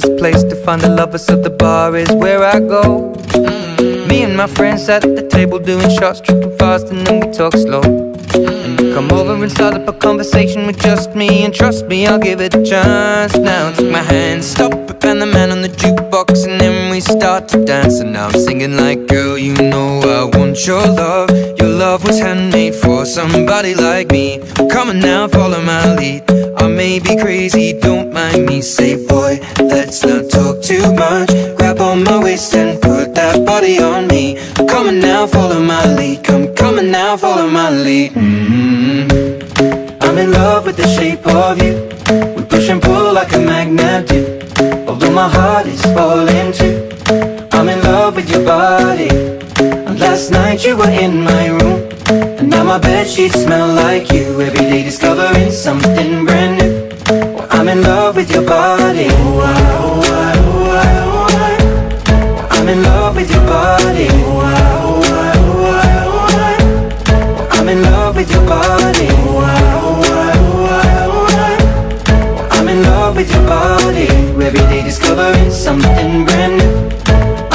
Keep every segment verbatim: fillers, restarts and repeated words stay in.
best place to find the lovers, so the bar is where I go. Mm-hmm. Me and my friends at the table doing shots, tripping fast, and then we talk slow. Mm-hmm. And you come over and start up a conversation with just me, and trust me, I'll give it a chance. Now take my hand, stop it, and the man on the jukebox, and then we start to dance. And now I'm singing like, girl, you know I want your love. Your love was handmade for somebody like me. Come on now, follow my lead. I may be crazy, don't mind me. Say, boy, let's not talk too much. Grab on my waist and put that body on me. I'm coming now, follow my lead. Come, coming now, follow my lead. Mm-hmm. I'm in love with the shape of you. We push and pull like a magnet do. Although my heart is falling too, I'm in love with your body. And last night you were in my room, and now my bedsheets smell like you. Every day discovering something brand new. I'm in love with your body. Oh, I, oh, I, oh, I, oh, I. I'm in love with your body. Oh, I, oh, I, oh, I, oh, I. I'm in love with your body. Oh, I, oh, I, oh, I, oh, I. I'm in love with your body. Every day discovering something brand new.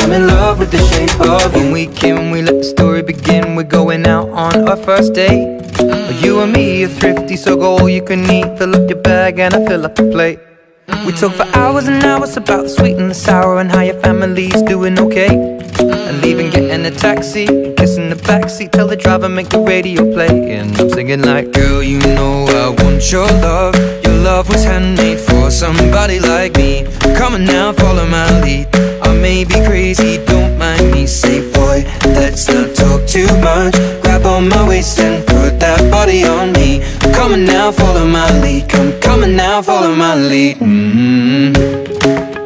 I'm in love with the shape of you. When we came, we let the story begin. We're going out on our first date. Mm-hmm. You and me are thrifty, so go all you can eat. Fill up your bag and I fill up the plate. Mm-hmm. We talk for hours and hours about the sweet and the sour, and how your family's doing okay. Mm-hmm. And leaving, getting a taxi, kissing the backseat, tell the driver make the radio play. And I'm singing like, girl, you know I want your love. Your love was handmade for somebody like me. Come on now, follow my lead. I may be crazy, don't mind me. Say, boy, let's not talk too much. Grab on my waist and put that body on me. I'm coming now, follow my lead. Come, coming now, follow my lead. Mm-hmm.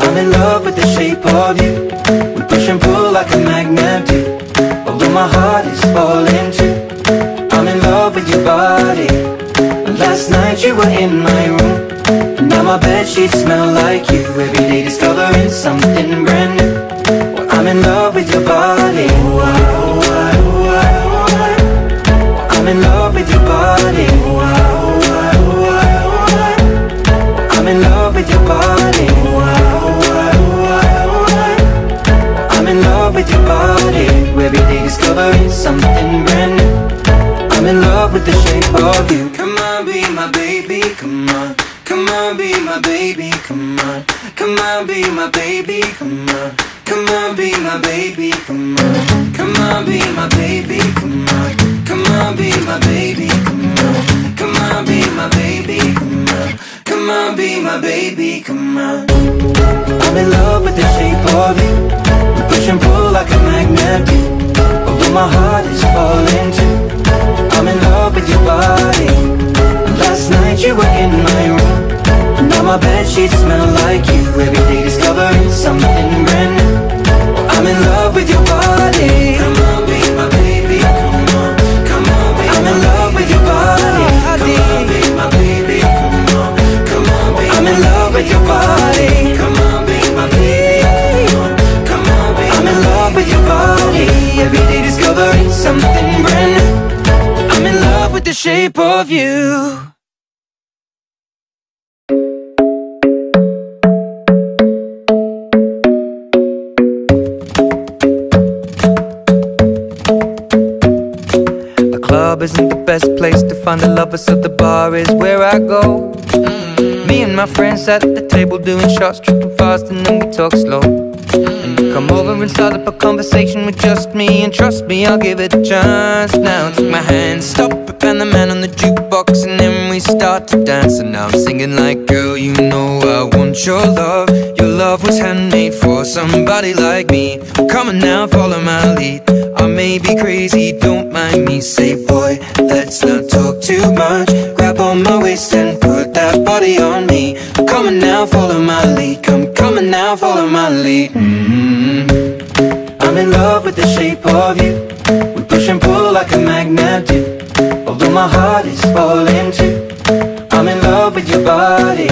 I'm in love with the shape of you. We push and pull like a magnet do. Although my heart is falling too, I'm in love with your body. Last night you were in my room, and now my bedsheets smell like you. Every day discovering something brand new. Well, I'm in love with your body. Oh, I, oh, I, oh, I, oh, I. I'm in love with your body. Oh, I, oh, I, oh, I, oh, I. I'm in love with your body. Oh, I, oh, I, oh, I, oh, I. I'm in love with your body. Every day discovering something brand new. I'm in love with the shape of you. Come on, be my baby, come on. Come on, be my baby, come on. Come on, be my baby, come on. Come on, be my baby, come on. Come on, be my baby, come on. Come on, be my baby, come on. Come on, be my baby, come on. Come on, be my baby, come on. I'm in love with the shape of you. We push and pull like a magnet do. Although my heart is falling too, I'm in love with your body. Last night you were in my room, and now my bedsheets smell like you. Every day discovering something brand new. I'm in love with your body. Come on, be my baby, come on. Come on, be I'm in love with your body. Come on, be my baby, come on. Come on, be I'm in love with your body. Come on, be my baby, come on. Come on, be I'm in love with your body. Every day discovering something brand new. I'm in love with the shape of you. The club isn't the best place to find the lovers, so the bar is where I go. Mm-hmm. Me and my friends at the table doing shots, tripping fast, and then we talk slow. And you come over and start up a conversation with just me, and trust me, I'll give it a chance. Now take my hand, stop it, and the man on the jukebox, and then we start to dance. And now I'm singing like, girl, you know I want your love. Your love was handmade for somebody like me. Come on now, follow my lead. I may be crazy, don't mind me. Say, boy, let's not talk too much. Grab on my waist and put that body on me. I'm coming now, follow my lead. Come, coming now, follow my lead. Mm-hmm. I'm in love with the shape of you. We push and pull like a magnet do. Although my heart is falling too, I'm in love with your body.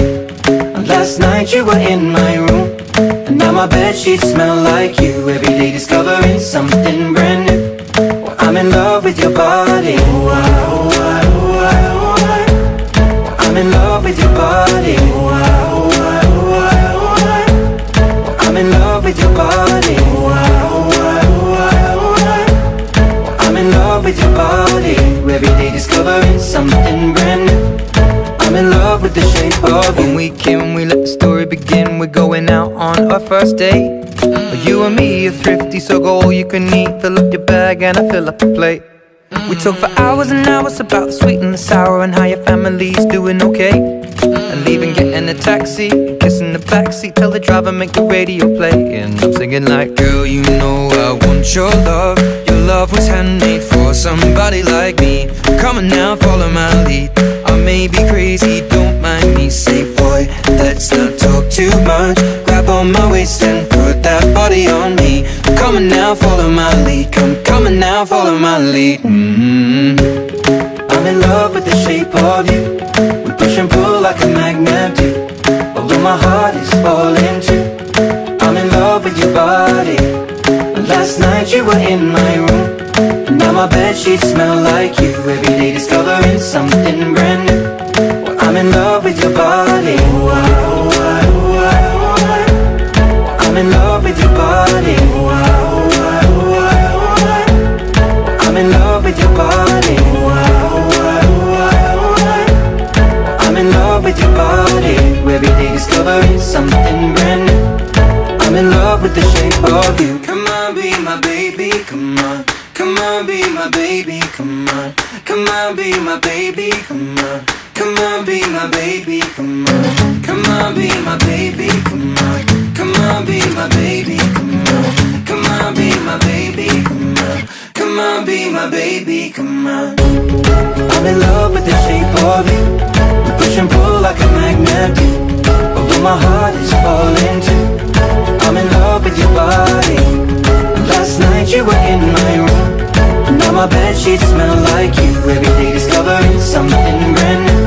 And last night you were in my room, and now my bedsheets smell like you. Every day discovering something brand new. Well, I'm in love with your body. Oh, I, oh, I, oh, I, oh, I. I'm in love with your body. Oh, I, oh, I, oh, I, oh, I. something brand new. I'm in love with the shape of you. When we came, we let the story begin. We're going out on our first date. Mm. You and me are thrifty, so go all you can eat. Fill up your bag and I fill up the plate. Mm. We talk for hours and hours about the sweet and the sour and how your family's doing okay. Mm. And leaving, getting a taxi, kissing the backseat, tell the driver make the radio play. And I'm singing like, girl, you know I want your love. Your love was handmade for somebody like me. Come on now, follow my lead. I may be crazy, don't mind me. Say, boy, let's not talk too much. Grab on my waist and put that body on me. Come on now, follow my lead. Come, come on now, follow my lead. Mm-hmm. I'm in love with the shape of you. We push and pull like a magnet do. Although my heart is falling too, I'm in love with your body. Last night you were in my room, and now my bedsheets smell like you. Every day discovering something brand new. Well, I'm in love with your body. I'm in love with your body. I'm in love with your body. I'm in love with your body. Every day discovering something brand new. I'm in love with the shape of you. Come on, be my baby, come on. Come on, be my baby, come on. Come on, be my baby, come on. Come on, be my baby, come on. Come on, be my baby, come on. Come on, be my baby, come on. Come on, be my baby, come on. Come on, be my baby, come on. I'm in love with the shape of you. We push and pull like a magnet do. Although my heart is falling too, I'm in love with your body. Last night you were in my room, and now my bedsheets smell like you. Every day discovering something brand new.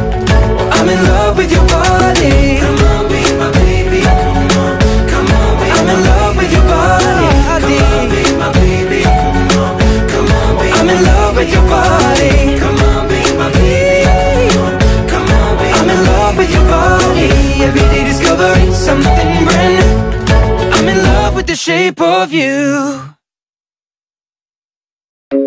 I'm in love with your body. Come on, be my baby. Come on, come on, be I'm in love with your body. Come on, be my baby. Come on, come on, be I'm in love with your body. Come on, be my baby. Come on, come on, be I'm in love with your body. Every day discovering something brand new. I'm in love with the shape of you. The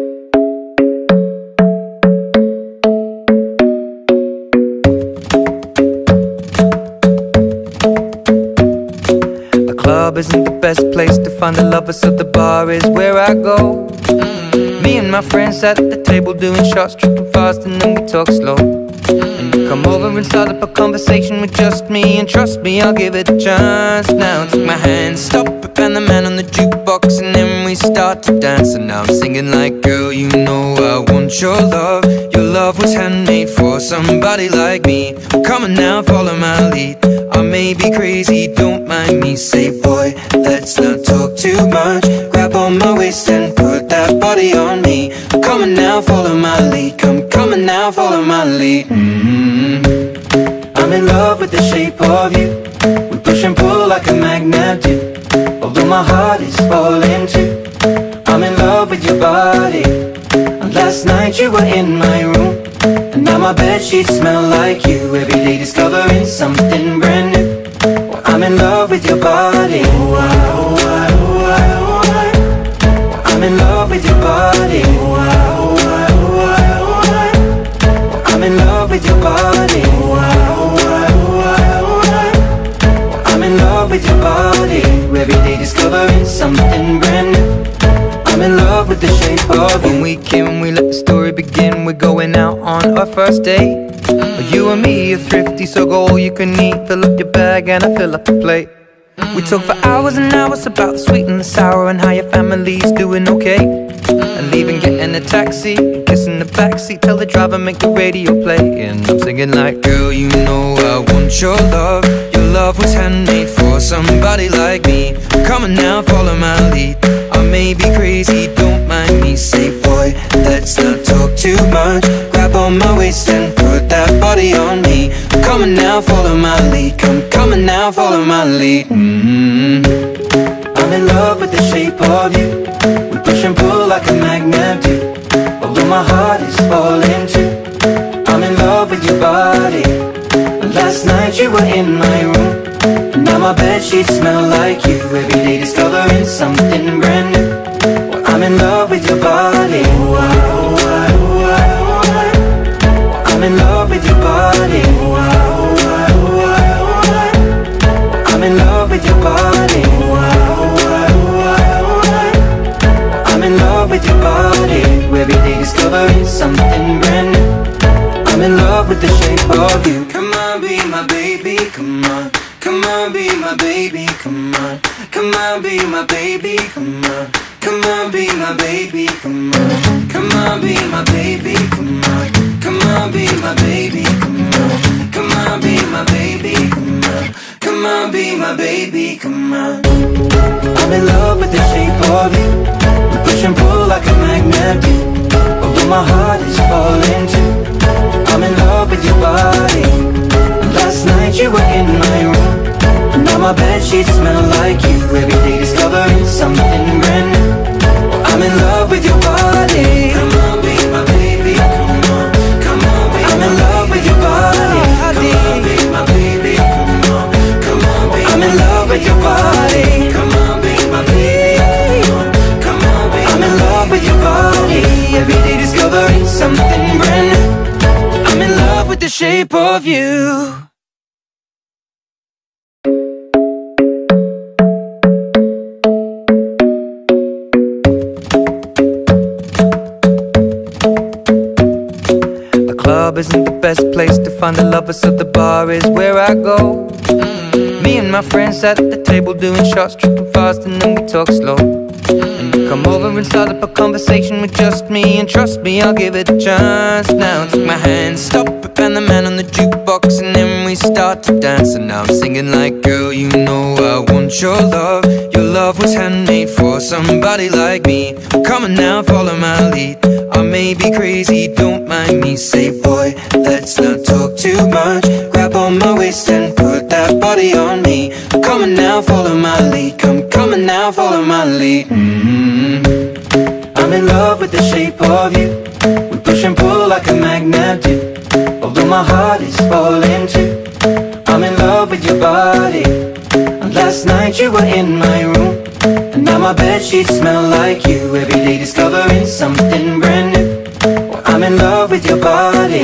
club isn't the best place to find a lover, so the bar is where I go. Mm-hmm. Me and my friends sat at the table doing shots, tripping fast, and then we talk slow. Mm-hmm. And you come over and start up a conversation with just me, and trust me, I'll give it a chance. Now take my hand, stop it, and the man on the jukebox, and then we start to dance. And now I'm singing like, girl, you know I want your love. Your love was handmade for somebody like me. Come on now, follow my lead. I may be crazy, don't mind me. Say, boy, let's not talk too much. Grab on my waist and put that body on me. Come on now, follow my lead. Come, come on now, follow my lead. Mm-hmm. I'm in love with the shape of you. We push and pull like a magnet do. Although my heart is falling too, I'm in love with your body. And last night you were in my room, and now my bedsheets smell like you. Every day discovering something brand new. Well, I'm in love with your body. I'm in love with your body. I'm in love with your body. I'm in love with your body. Every day discovering something brand new. I'm in love with the shape of you. When we came, we let the story begin. We're going out on our first date. Mm. You and me are thrifty, so go all you can eat. Fill up your bag and I fill up the plate. Mm. We talk for hours and hours about the sweet and the sour and how your family's doing okay. Mm. And leaving, getting a taxi, kissing the backseat, tell the driver make the radio play. And I'm singing like, girl, you know I want your love. Your love was handmade for somebody like me. Come on now, follow my lead. I may be crazy, don't mind me. Say, boy, let's not talk too much. Grab on my waist and put that body on me. Come on now, follow my lead. Come, come on now, follow my lead. Mm-hmm. I'm in love with the shape of you. We push and pull like a magnet do. Although my heart is falling too, I'm in love with your body. Last night you were in my room, and now my bedsheets smell like you. Every day discovering something brand new. Well, I'm in love with your body. I'm in love with your body. Every day discovering something brand new. I'm in love with the shape of you. Come on, be my baby, come on. Come on, be my baby, come on. Come on, be my baby, come on. Come on, be my baby, come on. Come on, be my baby, come on. Come on, be my baby, come on. Come on, be my baby, come on. Come on, be my baby, come on. I'm in love with the shape of you. We push and pull like a magnet do. Although my heart is falling too. I'm in love with your body. Last night you were in my room. Now my bedsheets smell like you. Every day discovering something brand new. I'm in love with your body. Come on, be my baby. Come on, come on, be I'm in love with your body. Come on, be my baby. Come on, come on, be I'm in love with your body. Come on, be my baby. Come on, come on, be I'm in love with your body. Every day discovering something brand new. I'm in love with the shape of you. Isn't the best place to find a lover, so the bar is where I go. Mm-hmm. Me and my friends at the table doing shots, tripping fast, and then we talk slow. Mm-hmm. And you come over and start up a conversation with just me, and trust me, I'll give it a chance. Now take my hand, stop it, and the man on the jukebox, and then we start to dance. And now I'm singing like, girl, you know I want your love. Your love was handmade for somebody like me. Come on now, follow my lead. I may be crazy, don't mind me. Say, boy, let's not talk too much. Grab on my waist and put that body on me. I'm coming now, follow my lead. Come, coming now, follow my lead. Mm-hmm. I'm in love with the shape of you. We push and pull like a magnet do. Although my heart is falling too. I'm in love with your body. And last night you were in my room. And now my bedsheets smell like you. Every day discovering something brand new. I'm in love with your body.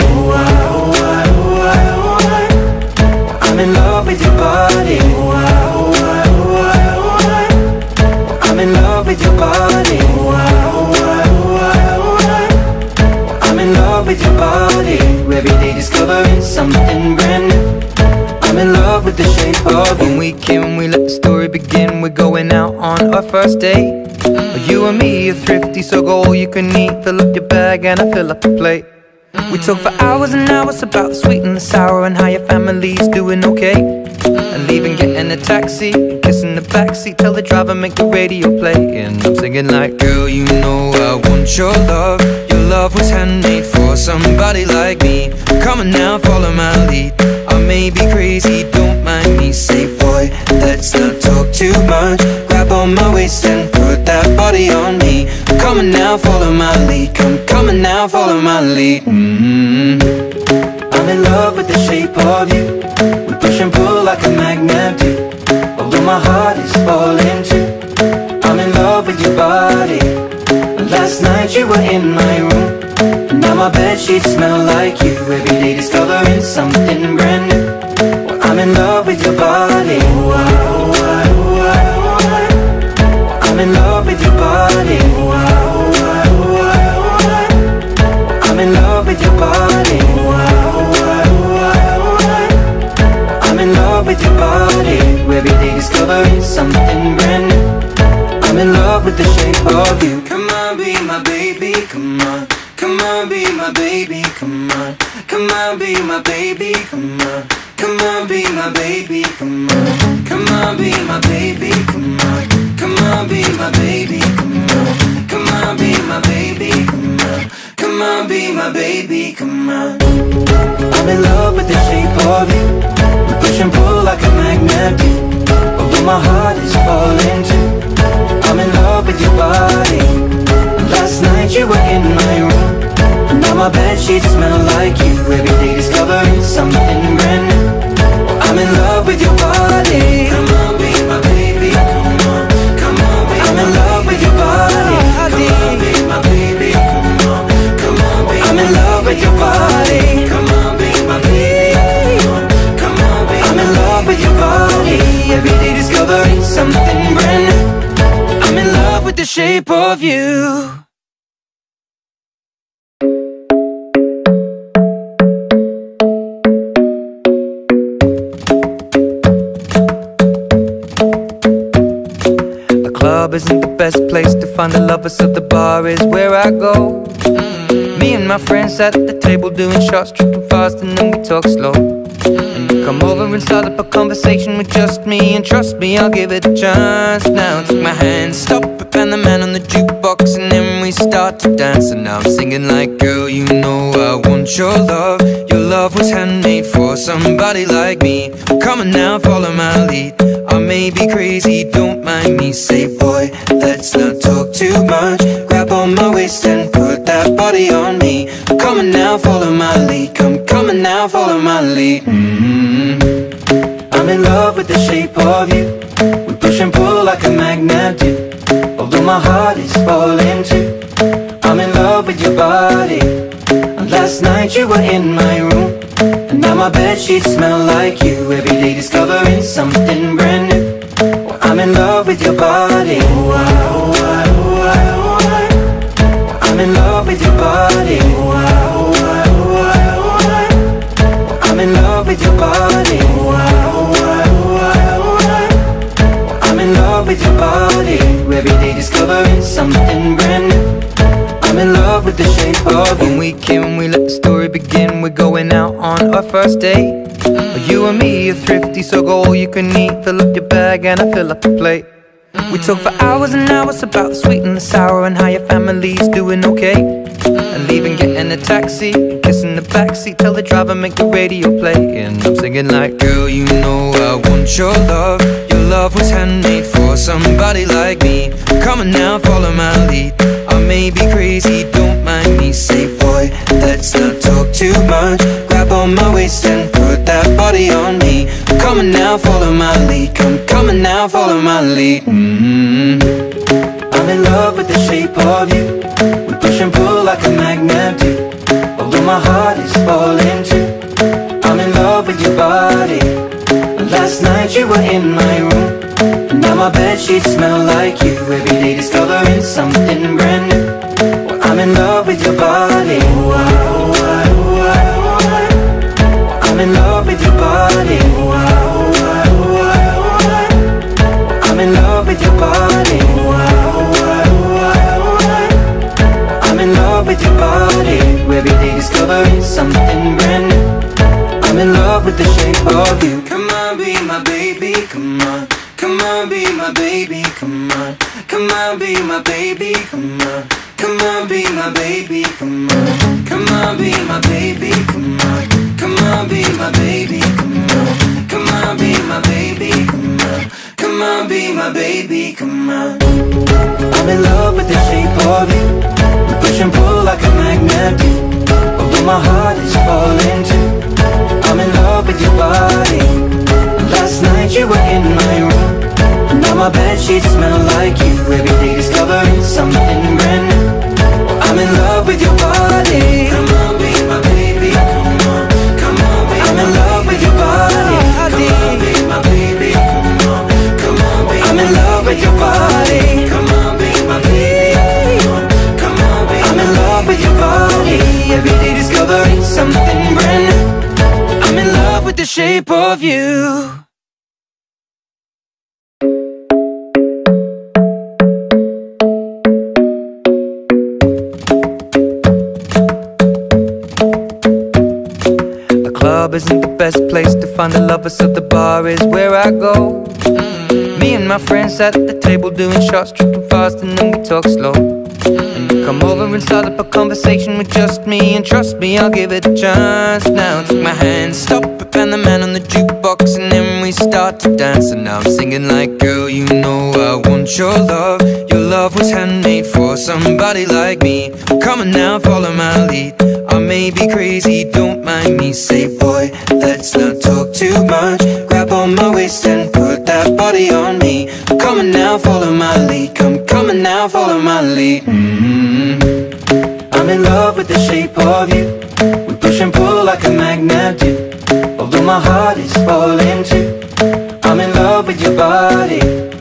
I'm in love with your body. I'm in love with your body. I'm in love with your body. Every day discovering something brand new. I'm in love with the shape of you. One weekend we let the story begin. We're going out on our first date. Mm-hmm. You and me are thrifty, so go all you can eat. Fill up your bag and I fill up the plate. Mm-hmm. We talk for hours and hours about the sweet and the sour, and how your family's doing okay. Mm-hmm. And leaving, getting a taxi, kissing the backseat. Tell the driver, make the radio play. And I'm singing like, girl, you know I want your love. Your love was handmade for somebody like me. Come on now, follow my lead. I may be crazy, don't mind me. Say, boy, let's not talk too much. Grab on my waist and put that body on me. I'm coming now, follow my lead. Come, coming now, follow my lead. Mm-hmm. I'm in love with the shape of you. We push and pull like a magnet do. Although my heart is falling too. I'm in love with your body. Last night you were in my room. Now my bedsheets smell like you. Every day discovering something brand new. I'm in love with your body. I'm in love with your body. I'm in love with your body. I'm in love with your body. Every day discovering something brand new. I'm in love with the shape of you. Come on, be my baby, come on. Come on, be my baby, come on. Come on, be my baby, come on. Come on, be my baby, come on. Come on, be my baby, come on. Come on, be my baby, come on. Come on, be my baby, come on. Come on, be my baby, come on. I'm in love with the shape of you. We push and pull like a magnet do. Although my heart is falling too. I'm in love with your body. Last night you were in my room. Now my bedsheets smell like you. Every day discovering something brand new. I'm in love with your body. Come on, be my baby. Come on, come on, be I'm in love with your body. Come on, be my baby. Come on, come on, be I'm in love with your body. Come on, be my baby. Come on, come on, be I'm in love with your body. Every day discovering something brand new. I'm in love with. the shape of you. Club isn't the best place to find the lovers, so the bar is where I go. Mm-hmm. Me and my friends at the table doing shots, tripping fast, and then we talk slow. Mm-hmm. And you come over and start up a conversation with just me, and trust me, I'll give it a chance. Now take my hand, stop it, and the man on the jukebox, and then we start to dance. And now I'm singing like, girl, you know I want your love. Your love was handmade for somebody like me. Come on now, follow my lead. I may be crazy, don't mind me. Say, boy, let's not talk too much. Grab on my waist and put that body on me. I'm coming now, follow my lead. Come, coming now, follow my lead. Mm-hmm. I'm in love with the shape of you. We push and pull like a magnet do. Although my heart is falling too, I'm in love with your body. And last night you were in my room, and now my bedsheets smell like you. Every day discovering something brand new. I'm in love with your body. Oh, I, oh, I, oh, I, oh, I. I'm in love with your body. Oh, I, oh, I, oh, I, oh, I. I'm in love with your body. Oh, I, oh, I, oh, I, oh, I. I'm in love with your body. Every day discovering something brand new. I'm in love with the shape of you. One weekend we let the story begin. We're going out on our first date. Mm-hmm. You and me are thrifty, so go all you can eat. Fill up your bag and I fill up the plate. Mm-hmm. We talk for hours and hours about the sweet and the sour, and how your family's doing okay. Mm-hmm. And leaving, getting a taxi, kissing the backseat. Tell the driver, make the radio play. And I'm singing like, girl, you know I want your love. Your love was handmade for somebody like me. Come on now, follow my lead. I may be crazy, don't mind me. Say, boy, let's not talk too much. Grab on my waist and put that body on me. I'm coming now, follow my lead. Come, coming now, follow my lead. Mm-hmm. I'm in love with the shape of you. We push and pull like a magnet do. Although my heart is falling too, I'm in love with your body. Last night you were in my room, and now my bedsheets smell like you. Every day discovering something brand new. I'm in love with your body. Oh, I, oh, I, oh, I, oh, I. I'm in love with your body. Oh, I, oh, I, oh, I, oh, I. I'm in love with your body. Oh, I, oh, I, oh, I, oh, I. I'm in love with your body. Every day discovering something brand new. I'm in love with the shape of you. Come on, be my baby, come on. Come on, be my baby, come on. Come on, be my baby, come on. Come on, be my baby, come on. Come on, be my baby, come on. Come on, be my baby, come on. Come on, be my baby, come on. Come on, be my baby, come on. I'm in love with the shape of you. We push and pull like a magnet do. Although my heart is falling too, I'm in love with your body. Last night you were in my room, and now my bedsheets smell like you. Every day discovering something brand new. I'm in love with your body. Come on, be my baby, come on. Come on, be I'm in love with your body. Come on, be my baby, come on. Come on, be I'm in love with your body. Come on, be my baby, come on. Come on, be I'm in love with your body. Every day discovering something brand new. I'm in love with the shape of you. The club isn't the best place to find a lover, so the bar is where I go. Mm-hmm. Me and my friends at the table doing shots, tripping fast, and then we talk slow. And you come over and start up a conversation with just me, and trust me, I'll give it a chance. Now take my hand, stop it, and the man on the jukebox, and then we start to dance. And now I'm singing like, girl, you know I want your love. Your love was handmade for somebody like me. Come on now, follow my lead. I may be crazy, don't mind me. Say, boy, let's not talk too much. Grab on my waist and put that body on me. I'm coming now, follow my lead. Come, coming now, follow my lead. Mm-hmm. I'm in love with the shape of you. We push and pull like a magnet do. Although my heart is falling too, I'm in love with your body.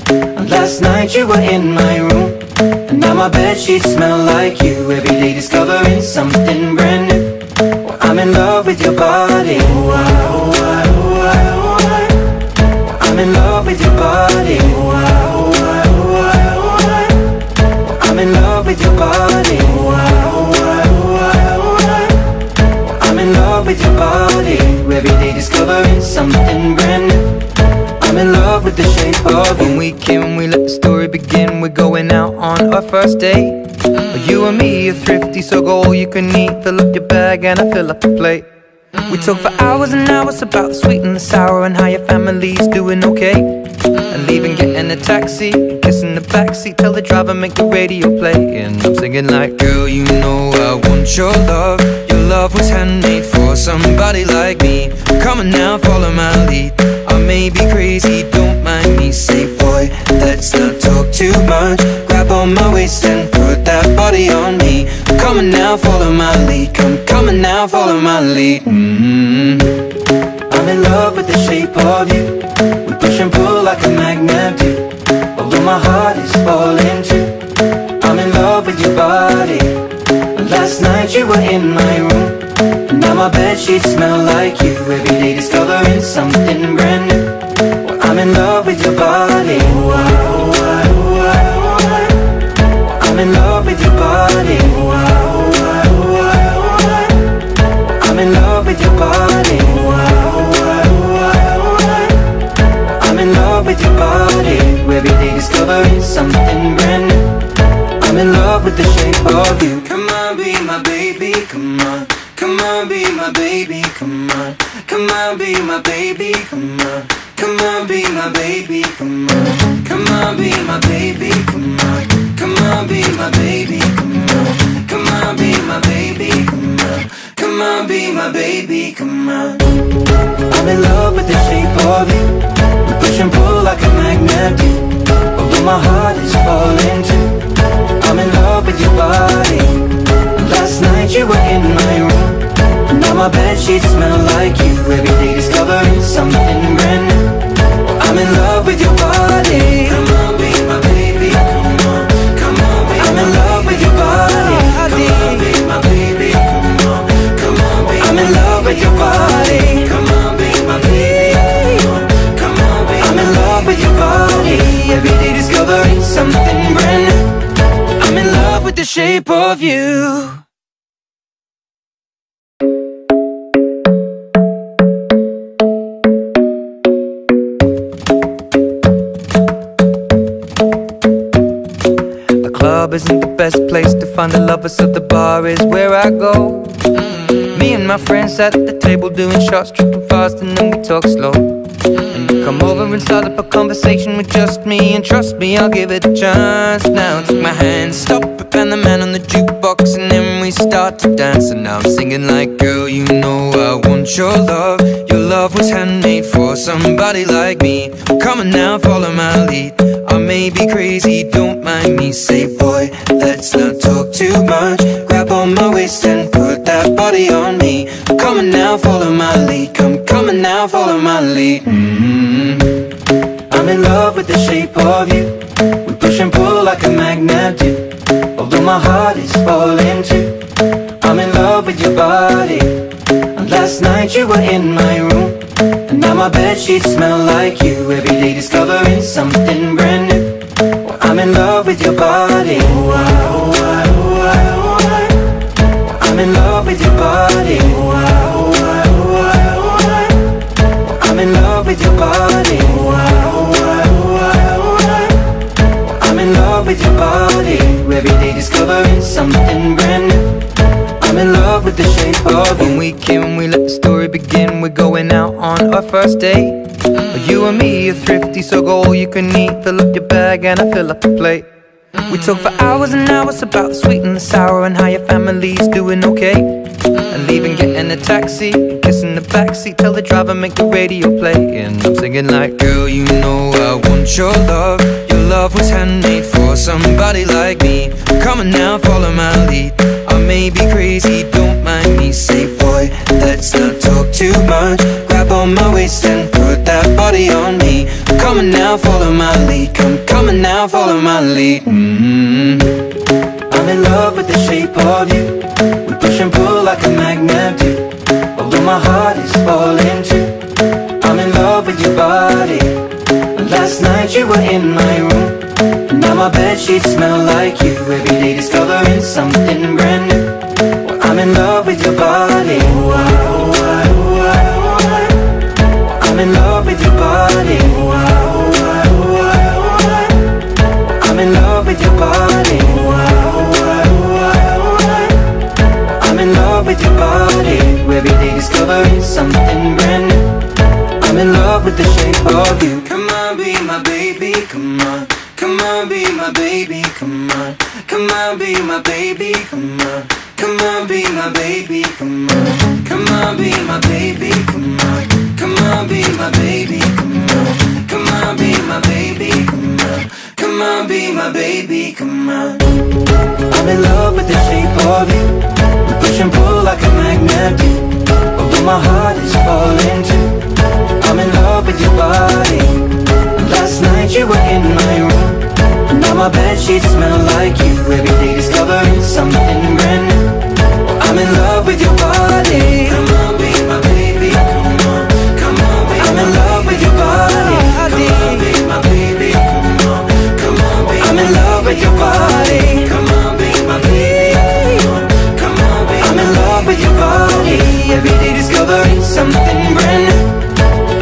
And last night you were in my room, And now my bedsheets smell like you. Every day discovering something brand new. Well, I'm in love with your body. Oh, I, oh, I, oh, I, oh, I. Well, I'm in love with your body. Oh, I, oh, I, oh, I, oh, I. Well, I'm in love with your body. Oh, I, oh, I, oh, I, oh, I. Well, I'm in love with your body. Every day discovering something brand new. I'm in love with the shape of you. When we came, we let the story begin. We're going out on our first date. Mm. You and me are thrifty, so go all you can eat. Fill up your bag and I fill up the plate. Mm. We talk for hours and hours about the sweet and the sour and how your family's doing okay. Mm. And leaving, getting a taxi, kissing the backseat, tell the driver make the radio play. And I'm singing like, girl, you know I want your love. Your love was handmade for somebody like me. Come on now, follow my lead. I may be crazy, don't mind me. Say, boy, let's not talk too much. Grab on my waist and put that body on me. I'm coming now, follow my lead. Come, coming now, follow my lead. Mm-hmm. I'm in love with the shape of you. We push and pull like a magnet do. Although my heart is falling too. I'm in love with your body. Last night you were in my room. Now my bedsheets smell like you. Every day discovering something brand new. Well, I'm in love with your body. Oh, I, oh, I, oh, I, oh, I. Well, I'm in love with your body. Oh, I, oh, I, oh, I, oh, I. Well, I'm in love with your body. Oh, I, oh, I, oh, I, oh, I. Well, I'm in love with your body. Every day discovering something brand new. I'm in love with the shape of you. Come on, be my baby, come on. Come on, be my baby, come on. Come on, be my baby, come on. Come on, be my baby, come on. Come on, be my baby, come on. Come on, be my baby, come on. Come on, be my baby, come on. Come on, be my baby, come on. I'm in love with the shape of you. We push and pull like a magnet do. Although my heart is falling too. I'm in love with your body. Last night you were in my room. Now my bedsheets smell like you. Every day discovering something brand new. I'm in love with your body. Come on, be my baby. Come on, come on, be I'm in love with your body. Come on, be my baby. Come on, come on, be I'm in love with your body. Come on, be my baby. Come on, come on, be I'm in love with your body. Every day discovering something brand new. I'm in love with the shape of you. Isn't the best place to find a lover, so the bar is where I go. Mm-hmm. Me and my friends sat at the table doing shots, tripping fast, and then we talk slow. Mm-hmm. And you come over and start up a conversation with just me, and trust me, I'll give it a chance. Now take my hand, stop it, and the man on the jukebox, and then we start to dance. And now I'm singing like, girl, you know I want your love. Your love was handmade for somebody like me. Come on now, follow my lead. I may be crazy, don't mind me. Say, boy, let's not talk too much. Grab on my waist and put that body on me. I'm coming now, follow my lead. Come, coming now, follow my lead. Mm-hmm. I'm in love with the shape of you. We push and pull like a magnet do. Although my heart is falling too. I'm in love with your body. And last night you were in my room. And now my bedsheets smell like you. Every day discovering something brand new. Well, I'm in love with your body. Oh, I, oh, I, oh, I, oh, I. Well, I'm in love with your body. Oh, I, oh, I, oh, I, oh, I. Well, I'm in love with your body. Oh, I, oh, I, oh, I, oh, I. Well, I'm in love with your body. Every day discovering something brand new. I'm in love with the shape of you. When we came, we let the story begin. We're going out on our first date. Mm. You and me are thrifty, so go all you can eat. Fill up your bag and I fill up the plate. Mm. We talk for hours and hours about the sweet and the sour and how your family's doing okay. Mm. And leaving, getting a taxi, kissing the backseat, tell the driver make the radio play. And I'm singing like, girl, you know I want your love. Your love was handmade for somebody like me. Come on now, follow my lead. I may be crazy, don't mind me. Say, boy, let's not talk too much. Grab on my waist and put that body on me. I'm coming now, follow my lead. Come, coming now, follow my lead. naturally. Mm-hmm. I'm in love with the shape of you. We push and pull like a magnet do. Although my heart is falling too, I'm in love with your body. Last night you were in my room, and now my bedsheets smell like you. Every day discovering something brand new. Well, I'm in love with your body. I'm in love with your body. I'm in love with your body. I'm in love with your body. Every day discovering something brand new. I'm in love with the shape of you. Come on, be my baby, come on. Come on, be my baby, come on. Come on, be my baby, come on. Come on, be my baby, come on. Come on, be my baby, come on. Come on, be my baby, come on. Come on, be my baby, come on. Come on, be my baby, come on. I'm in love with the shape of you. We push and pull like a magnet do. Although my heart is falling too, I'm in love with your body. Last night you were in my room, and now my bedsheets smell like you. Every day discovering something brand new. I'm in love with your body. Come on, be my baby, come on. I'm in love with your body. Come on, be my baby. Come on, come on, be I'm in love with your body. Come on, be my baby. Come on, be I'm in love with your body. Every day discovering something brand new.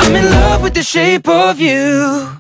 I'm in love with the shape of you.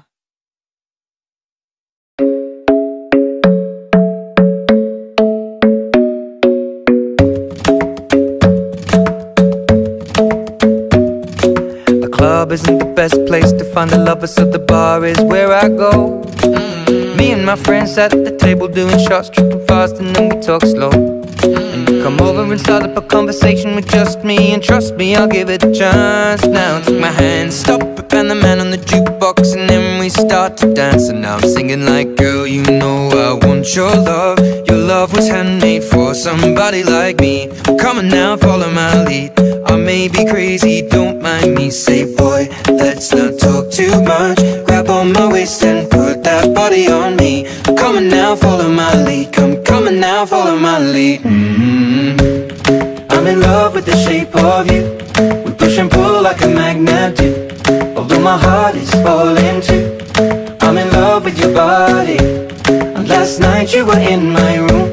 Isn't the best place to find a lover, so the bar is where I go. Mm-hmm. Me and my friends sat at the table doing shots, tripping fast, and then we talk slow. Mm-hmm. And we come over and start up a conversation with just me, and trust me, I'll give it a chance. Now take my hand, stop it, and the man on the jukebox, and then we start to dance. And now I'm singing like, girl, you know I want your love. Your love was handmade for somebody like me. Come on now, follow my lead. I may be crazy, don't mind me. Say boy, let's not talk too much. Grab on my waist and put that body on me. I'm coming now, follow my lead. Come coming now, follow my lead. Mm-hmm. I'm in love with the shape of you. We push and pull like a magnet do. Although my heart is falling too, I'm in love with your body. And last night you were in my room,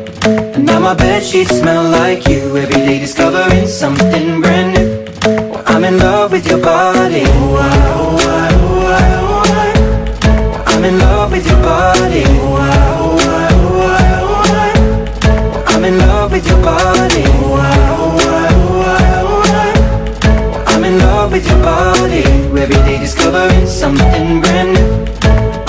and now my bedsheets smell like you. Every day discovering something brand new. Well, I'm in love with your body. I'm in love with your body. I'm in love with your body. I'm in love with your body. Every day discovering something brand new.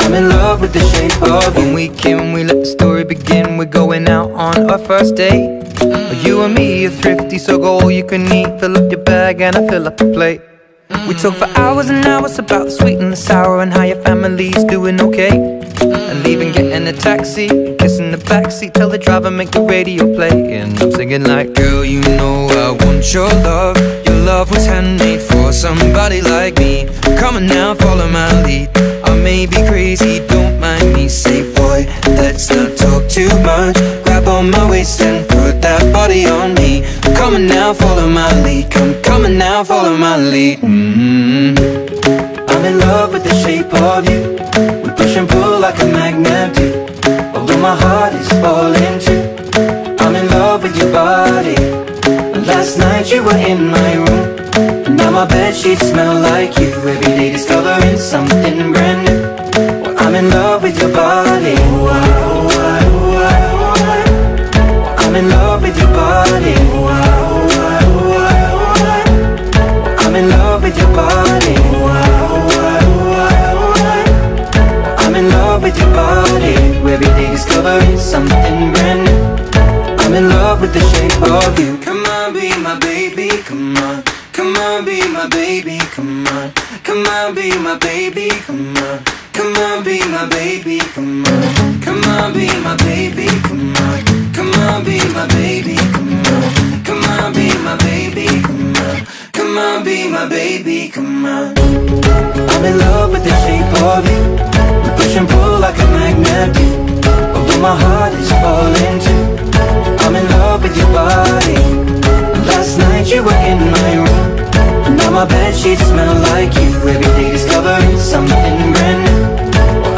I'm in love with the shape of you. When we came, we let the story begin. We're going out on our first date. Mm-hmm. You and me are thrifty, so go all you can eat. Fill up your bag and I fill up the plate. Mm-hmm. We talk for hours and hours about the sweet and the sour, and how your family's doing okay. Mm-hmm. And leaving, getting a taxi, kissing the backseat. Tell the driver, make the radio play. And I'm singing like, girl, you know I want your love. Your love was handmade for somebody like me. Come on now, follow my lead. I may be crazy, don't mind me. Say boy, let's not talk too much. Grab on my waist and put that body on me. I'm coming now, follow my lead. Come coming now, follow my lead. Mm-hmm. I'm in love with the shape of you. We push and pull like a magnet do. Although my heart is falling too, I'm in love with your body. Last night you were in my room, and now my bedsheets smell like you. Every day discovering something brand new. Well, I'm in love with your body. I'm in love with your body. I'm in love with your body. I'm in love with your body. Every day discovering something brand new. I'm in love with the shape of you. Come on, be my baby, come on. Come on, be my baby, come on. Come on, be my baby, come on. Come on, be my baby, come on. Come on, be my baby, come on. Come on, be my baby, come on. Come on, be my baby, come on. Come on, be my baby, come on. I'm in love with the shape of you. We push and pull like a magnet. my heart is falling too. I'm in love with your body. Last night you were in my room. Now my bedsheets smell like you. Every day discovering something brand new.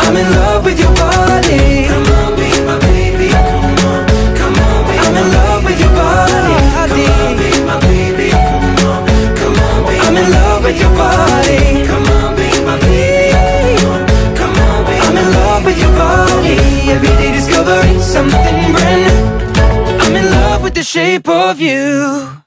I'm in love with your body. Come on, be my baby. Come on, come on, be I'm in love with your body. Come on, be my baby. Come on, come on, be I'm in love with your body. Come on, be my baby. Come on, come on, be I'm in love with your body. Every day discovering something brand new. I'm in love with the shape of you.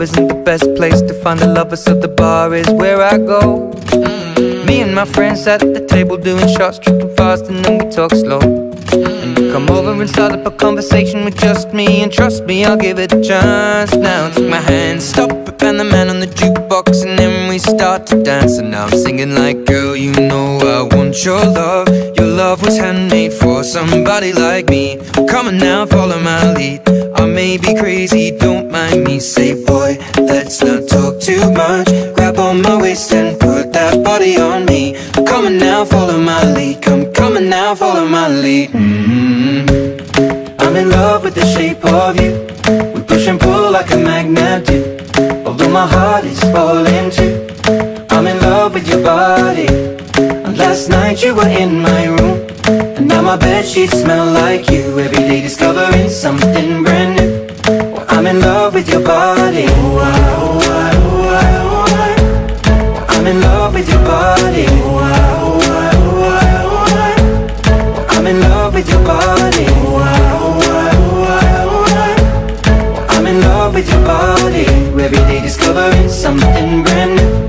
Isn't the best place to find a lover, so the bar is where I go. Mm-hmm. Me and my friends sat at the table doing shots, tripping fast, and then we talk slow. Mm-hmm. And you come over and start up a conversation with just me, and trust me, I'll give it a chance. Now take my hand, stop it, and the man on the jukebox, and then we start to dance. And now I'm singing like, girl, you know I want your love. Your love was handmade for somebody like me. Come on now, follow my lead. I may be crazy, don't mind me. Say, boy, let's not talk too much. Grab on my waist and put that body on me. I'm coming now, follow my lead. Come coming now, follow my lead. Mm-hmm. I'm in love with the shape of you. We push and pull like a magnet do. Although my heart is falling too. I'm in love with your body. And last night you were in my room. And now my bedsheets smell like you. Every day discovering something brand new. I'm in love with your body. Oh, I, oh, I, oh, I, oh, I. I'm in love with your body. Oh, I, oh, I, oh, I, oh, I. I'm in love with your body. Oh, I, oh, I, oh, I, oh, I. I'm in love with your body. Every day discovering something brand new.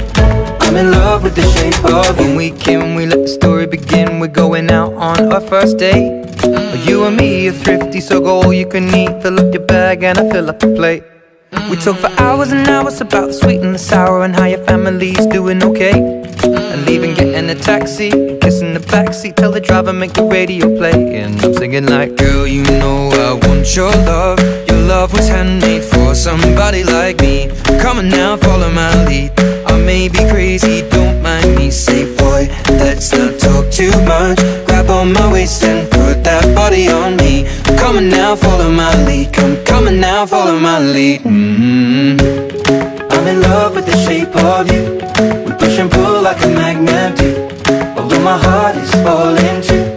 I'm in love with the shape of you. When we came, we let the story begin. We're going out on our first date. Mm-hmm. You and me are thrifty, so go all you can eat. Fill up your bag and I fill up the plate. Mm-hmm. We talk for hours and hours about the sweet and the sour, and how your family's doing okay. Mm-hmm. And leaving, getting a taxi, kissing the backseat. Tell the driver, make the radio play. And I'm singing like, girl, you know I want your love. Your love was handmade for somebody like me. Come on now, follow my lead. I may be crazy, don't mind me. Say, boy, let's not talk too much. Grab on my waist and put that body on me. I'm coming now, follow my lead. Come coming now, follow my lead. Mm-hmm. I'm in love with the shape of you. We push and pull like a magnet do. Although my heart is falling too.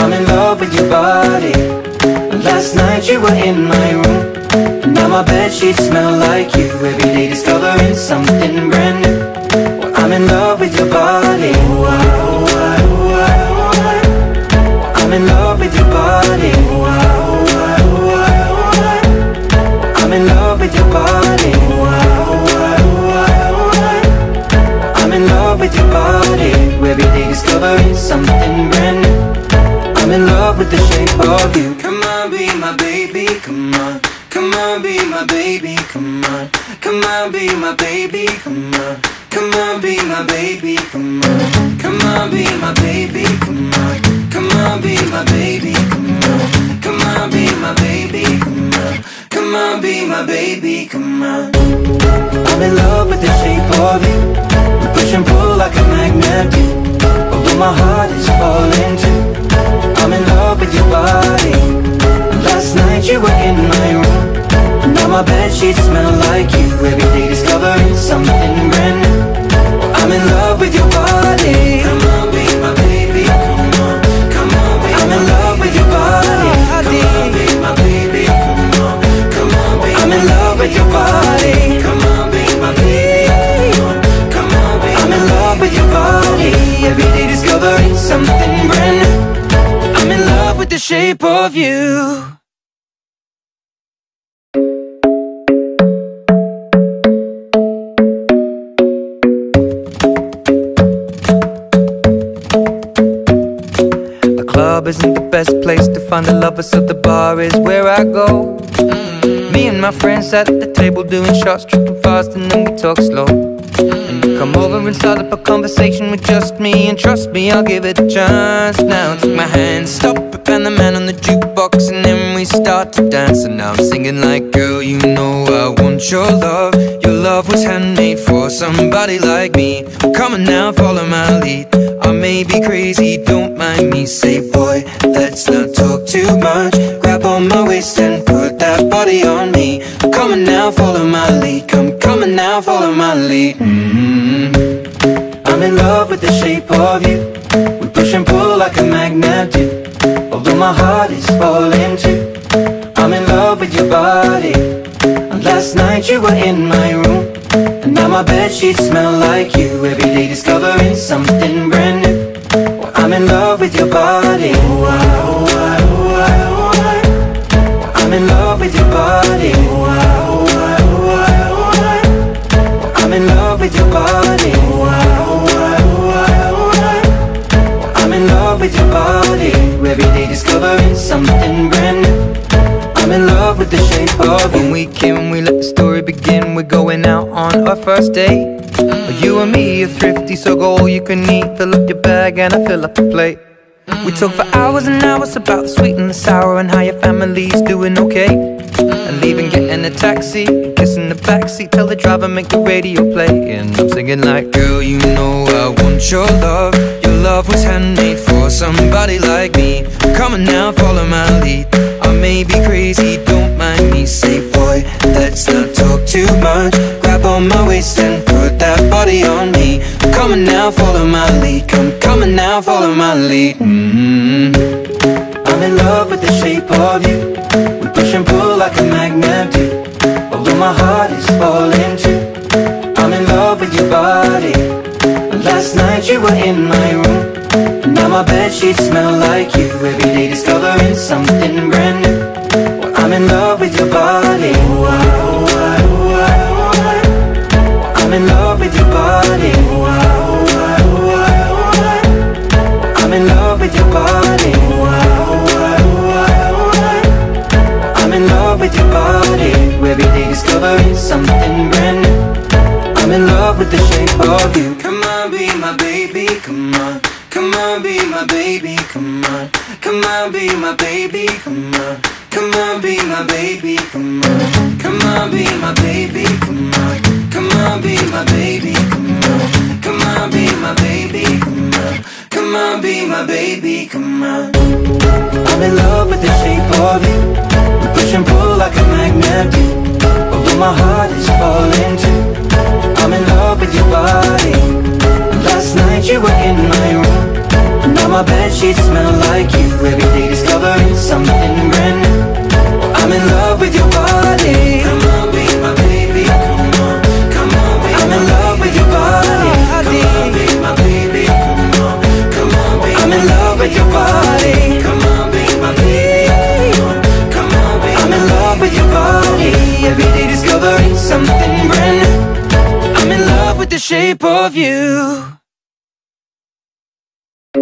I'm in love with your body. Last night you were in my room. And now my bedsheets smell like you. Every day discovering something brand new. I'm in love with your body. Oh, I, oh, I, oh, I, oh, I. I'm in love with your body. Oh, I, oh, I, oh, I, oh, I. I'm in love with your body. Oh, I, oh, I, oh, I, oh, I. I'm in love with your body. Every day discovering something brand new. I'm in love with the shape of you. Come on, be my baby, come on. Come on, be my baby, come on. Come on, be my baby, come on. Come on, be my baby, come on. Come on, be my baby, come on. Come on, be my baby, come on. Come on, be my baby, come on. Come on, be my baby, come on. I'm in love with the shape of you. We push and pull like a magnet do. Although my heart is falling too. I'm in love with your body. Last night you were in my room. Now my bedsheets smell like you. Every day discovering something brand new. I'm in love with your body. Come on, be my baby. Come on, come on, be I'm in love with your body. Come on, be my baby. Come on, come on, be I'm in love with your body. Come on, be my baby. Come on, come on, be I'm in love with your body. Every day discovering something brand new. I'm in love with the shape of you. Isn't the best place to find a lover, so the bar is where I go. Mm-hmm. Me and my friends sat at the table doing shots, tripping fast, and then we talk slow. Mm-hmm. Come over and start up a conversation with just me, and trust me, I'll give it a chance. Now take my hand, stop it, and the man on the jukebox, and then we start to dance. And now I'm singing like, girl, you know I want your love. Your love was handmade for somebody like me. Come on now, follow my lead. I may be crazy, don't mind me. Say, boy, let's not talk too much. Grab on my waist and put that body on me. Come on now, follow my lead. Come, come on now, follow my lead. Mm-hmm. I'm in love with the shape of you. We push and pull like a magnet do. Although my heart is falling too, I'm in love with your body. And last night you were in my room, and now my bedsheets smell like you. Every day discovering something brand new. Well, I'm in love with your body. Oh, I, oh, I, oh, I, oh, I. Well, I'm in love with your body. Oh, I, oh, I, oh, I, oh, I. Well, I'm in love with your body. Oh, I, oh, I, oh, I, oh, I. Well, I'm in love with your body. Every day discovering something brand new. I'm in love with the shape of you. When we came, we let the story begin. We're going out on our first date. Mm. You and me are thrifty, so go all you can eat. Fill up your bag and I fill up the plate. Mm. We talk for hours and hours about the sweet and the sour, and how your family's doing okay. Mm. And leaving, getting a taxi, kissing the backseat, tell the driver make the radio play. And I'm singing like, girl, you know I want your love. Your love was handmade for somebody like me. Come on now, follow my lead. I may be crazy, don't mind me. Say, boy, let's not talk too much. Grab on my waist and put that body on me. Come on now, follow my lead. Come, come on now, follow my lead. Mm-hmm. I'm in love with the shape of you. We push and pull like a magnet do. Although my heart is falling too, I'm in love with your body. Last night you were in my room, and now my bedsheets smell like you. Every day discovering something brand new. Well, I'm in love with your body. Oh, I, oh, I, oh, I, oh, I. Well, I'm in love with your body. Oh, I, oh, I, oh, I, oh, I. Well, I'm in love with your body. Oh, I, oh, I, oh, I, oh, I. Well, I'm in love with your body. Every day discovering something brand new. I'm in love with the shape of you. Come on, be my baby, come on. Come on, be my baby, come on. Come on, be my baby, come on. Come on, be my baby, come on. Come on, be my baby, come on. Come on, be my baby, come on. Come on, be my baby, come on. Come on, be my baby, come on. I'm in love with the shape of you. We push and pull like a magnet do. Although my heart is falling too, I'm in love with your body. Last night you were in my room, and now my bedsheets smell like you. Every day discovering something brand new. I'm in love with your body. Come on, be my baby, come on. Come on, be I'm in love with your body. Come on, be my baby, come on. Come on, be I'm in love with your body. Come on, be my baby, come on. Come on, be I'm in love with your body. Every day discovering something brand new. I'm in love with the shape of you. The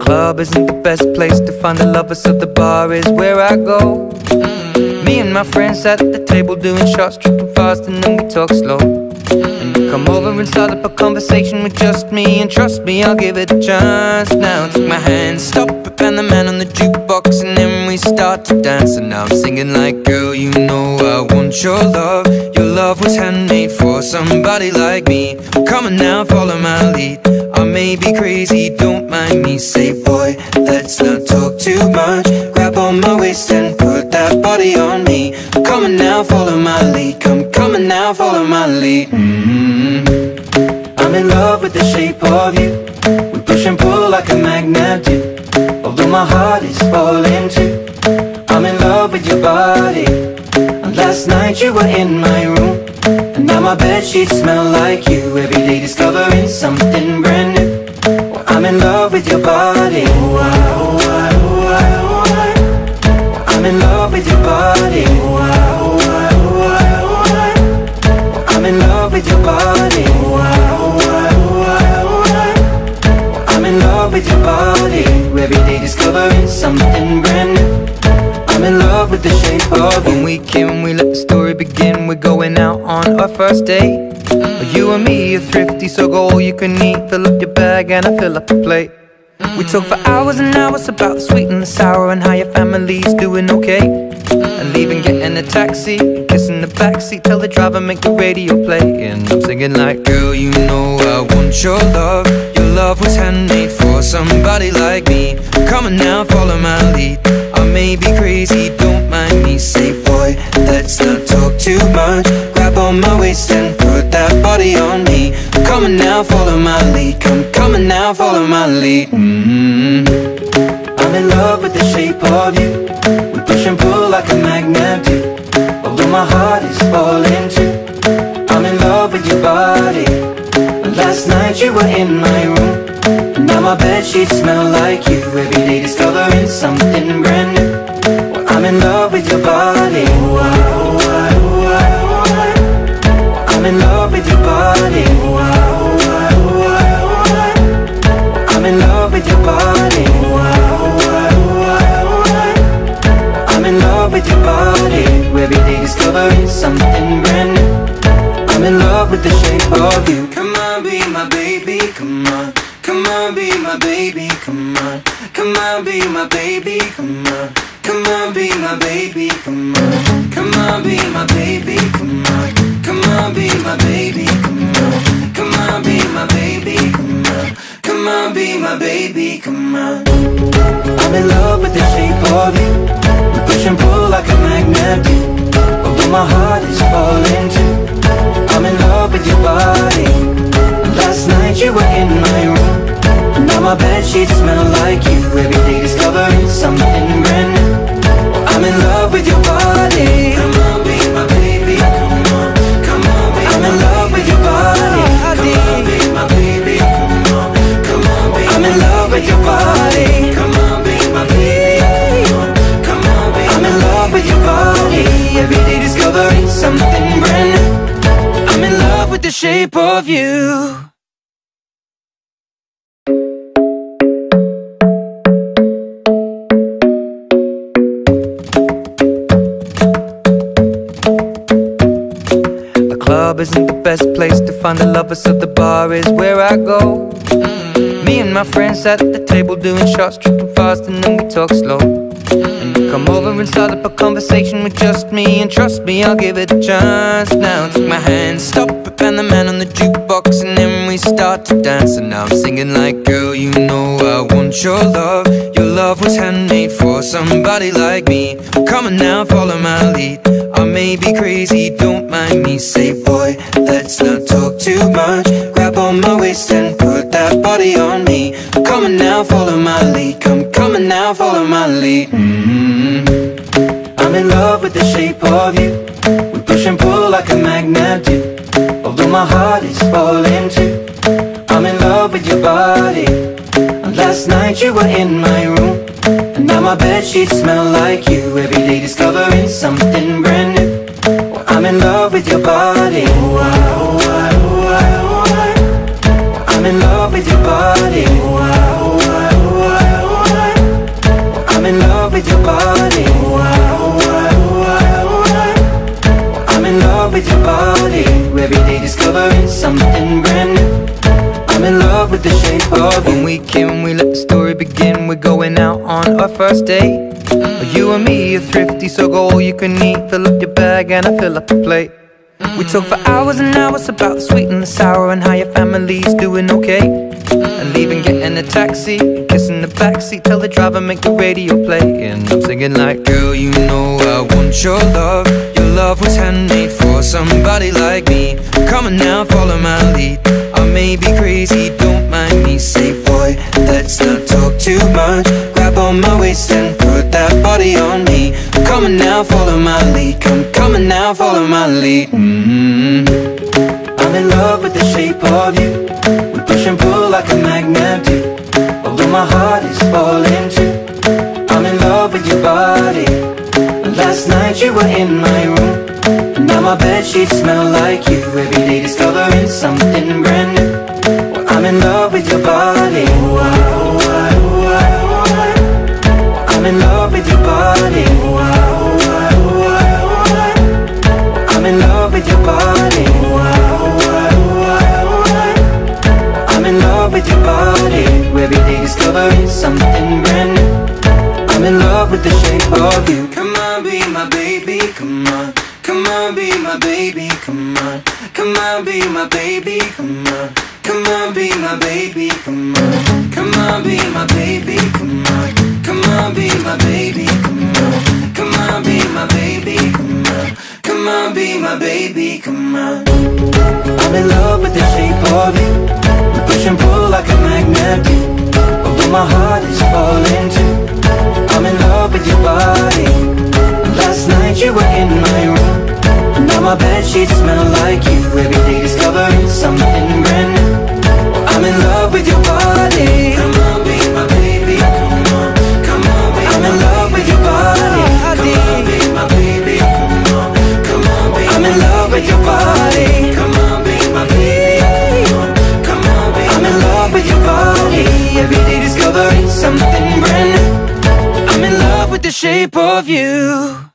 club isn't the best place to find a lover, so the bar is where I go. Mm-hmm. Me and my friends sat at the table doing shots, tripping fast, and then we talk slow. Mm-hmm. Come over and start up a conversation with just me, and trust me, I'll give it a chance. Now take my hand, stop it, and the man on the jukebox, and then we start to dance. And now I'm singing like, girl, you know I want your love. Your love was handmade for somebody like me. Come on now, follow my lead. I may be crazy, don't mind me. Say, boy, let's not talk too much. Grab on my waist and put that body on me. Come on now, follow my lead. Come, come on now, follow my lead. Mm-hmm. I'm in love with the shape of you. We push and pull like a magnet do. Although my heart is falling too, I'm in love with your body. And last night you were in my room, and now my bedsheets smell like you. Every day discovering something brand new. Well, I'm in love with your body. Oh, I, oh, I, oh, I, oh, I. Well, I'm in love with your body. Oh, I, oh, I, oh, I, oh, I. Well, I'm in love with your body. Oh, I, oh, I, oh, I, oh, I. I'm in love. love with your body, every day discovering something brand new. I'm in love with the shape of you. When we came, we let the story begin. We're going out on our first date. Mm. You and me are thrifty, so go all you can eat. Fill up your bag and I fill up the plate. Mm. We talk for hours and hours about the sweet and the sour and how your family's doing okay. Mm. And leaving, getting a taxi, kissing the backseat, tell the driver make the radio play. And I'm singing like, girl, you know I want your love. Your love was handmade for somebody like me. Come on now, follow my lead. I may be crazy, don't mind me. Say, boy, let's not talk too much. Grab on my waist and put that body on me. I'm coming now, follow my lead. Come, coming now, follow my lead. Mm-hmm. I'm in love with the shape of you. We push and pull like a magnet do. Although my heart is falling too, I'm in love with your body. Last night you were in my room. Now my bedsheets smell like you. Every day discovering something brand new. Well, I'm in love with your body. I'm in love with your body. I'm in love with your body. I'm in love with your body. Every day discovering something brand new. I'm in love with the shape of you. Come on, be my baby, come on. Come on, be my baby, come on. Come on, be my baby, come on. Come on, be my baby, come on. Come on, be my baby, come on. Come on, be my baby, come on. Come on, be my baby, come on. Come on, be my baby, come on. I'm in love with the shape of you. We push and pull like a magnet do. Although my heart is falling too, I'm in love with your body. Last night you were in my room. Now my bedsheets smell like you. Every day discovering something brand new. I'm in love with your body. Come on, be my baby, come on. Come on, be I'm my in love baby. With your body. Come on, be my baby, come on. Come on, be I'm my in love baby. With your body. Come on, be my baby, come on. Come on, be I'm my in love baby. With your body. Every day discovering something brand new. I'm in love with the shape of you. Isn't the best place to find a lover, so the bar is where I go. Mm-hmm. Me and my friends sat at the table doing shots, tripping fast, and then we talk slow. Mm-hmm. And you come over and start up a conversation with just me, and trust me, I'll give it a chance. Now take my hand, stop it, and the man on the jukebox, and then we start to dance. And now I'm singing like, girl, you know I want your love. Your love was handmade for somebody like me. Come on now, follow my lead. I may be crazy, don't mind me. Say, boy, let's not talk too much. Grab on my waist and put that body on me. I'm coming now, follow my lead. Come, coming now, follow my lead. Mm-hmm. I'm in love with the shape of you. We push and pull like a magnet do. Although my heart is falling too, I'm in love with your body. And last night you were in my room. And now my bedsheets smell like you. Every day discovering something brand new. Well, I'm in love with your body. Oh, I, oh, I, oh, I, oh, I. Well, I'm in love with your body. Oh, I, oh, I, oh, I, oh, I. Well, I'm in love with your body. Oh, I, oh, I, oh, I, oh, I. Well, I'm in love with your body. Every day discovering something brand new. I'm in love with the shape of you. When we came, we let the story begin. We're going out on our first date. Mm. You and me are thrifty, so go all you can eat. Fill up your bag and I fill up the plate. Mm. We talk for hours and hours about the sweet and the sour and how your family's doing okay. Mm. And leaving, getting a taxi, kissing the backseat, tell the driver make the radio play. And I'm singing like, girl, you know I want your love. Your love was handmade for somebody like me. Come on now, follow my lead. I may be crazy, don't mind me. Say, boy, let's not talk too much. Grab on my waist and put that body on me. I'm coming now, follow my lead. Come, coming now, follow my lead. Mm-hmm. I'm in love with the shape of you. We push and pull like a magnet do. Although my heart is falling too, I'm in love with your body. Last night you were in my room. Now my bedsheets smell like you. Every day discovering something brand new. Well, I'm in love with your body. Oh, I, oh, it's something brand new. I'm in love with the shape of you. Come on, be my baby, come on. Come on, be my baby, come on. Come on, be my baby, come on. Come on, be my baby, come on. Come on, be my baby, come on. Come on, be my baby, come on. Come on, be my baby, come on. Come on, be my baby, come on. I'm in love with the shape of you. We push and pull like a magnet do. Although my heart is falling too, I'm in love with your body. Last night you were in my room, and now my bedsheets smell like you. Every day discovering something brand new. I'm in love with your body. Come on, be my baby, come on. Come on, be I'm in love with your body. Come on, be my baby, come on. Come on, be I'm in love with your body. Come on, be my baby, come on. Come on, be I'm in love with your body. Every day discovering something brand new. I'm in love with the shape of you.